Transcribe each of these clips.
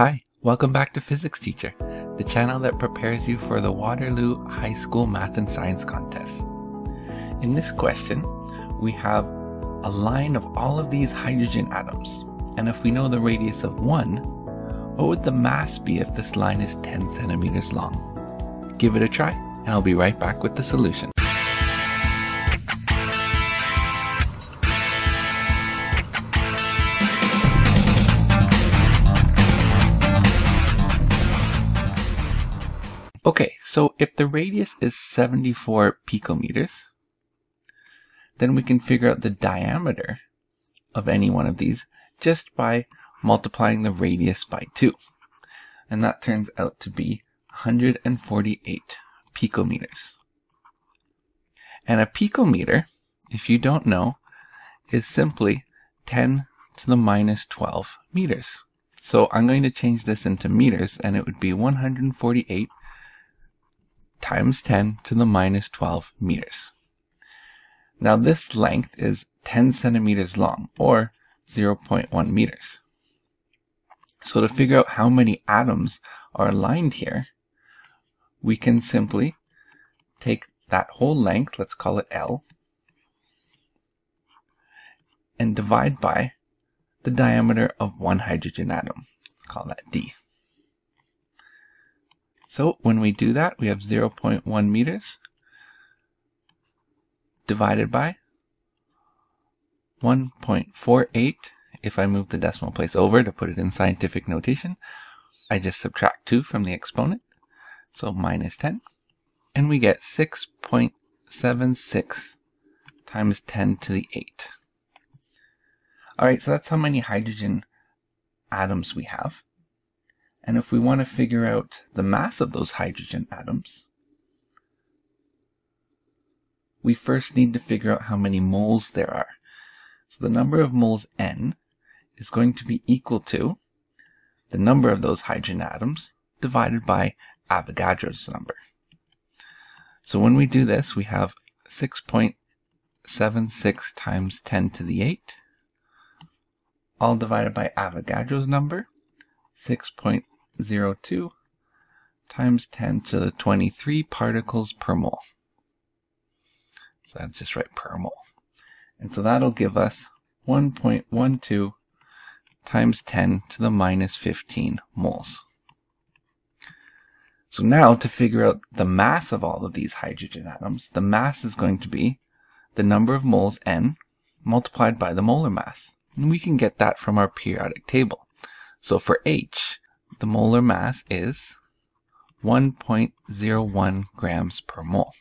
Hi, welcome back to Physics Teacher, the channel that prepares you for the Waterloo High School Math and Science contest. In this question, we have a line of all of these hydrogen atoms, and if we know the radius of one, what would the mass be if this line is 10 centimeters long? Give it a try, and I'll be right back with the solution. Okay, so if the radius is 74 picometers, then we can figure out the diameter of any one of these just by multiplying the radius by 2. And that turns out to be 148 picometers. And a picometer, if you don't know, is simply 10 to the minus 12 meters. So I'm going to change this into meters, and it would be 148 times 10 to the minus 12 meters. Now this length is 10 centimeters long, or 0.1 meters. So to figure out how many atoms are aligned here, we can simply take that whole length, let's call it L, and divide by the diameter of one hydrogen atom, call that D. So when we do that, we have 0.1 meters divided by 1.48. If I move the decimal place over to put it in scientific notation, I just subtract 2 from the exponent, so minus 10, and we get 6.76 times 10 to the 8. Alright, so that's how many hydrogen atoms we have. And if we want to figure out the mass of those hydrogen atoms, we first need to figure out how many moles there are. So the number of moles N is going to be equal to the number of those hydrogen atoms divided by Avogadro's number. So when we do this, we have 6.76 times 10 to the 8, all divided by Avogadro's number, 6.02 times 10 to the 23 particles per mole. So that's just right, per mole. And so that'll give us 1.12 times 10 to the minus 15 moles. So now to figure out the mass of all of these hydrogen atoms, the mass is going to be the number of moles N multiplied by the molar mass. And we can get that from our periodic table. So for H, the molar mass is 1.01 grams per mole.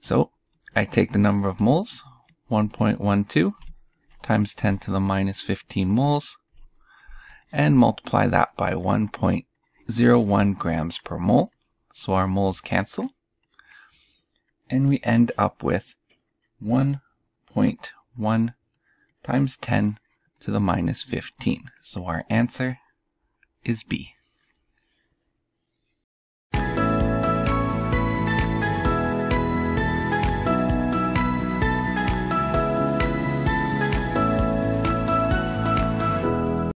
So I take the number of moles, 1.12 times 10 to the minus 15 moles, and multiply that by 1.01 grams per mole. So our moles cancel, and we end up with 1.1 times 10 to the minus 15. So our answer is B.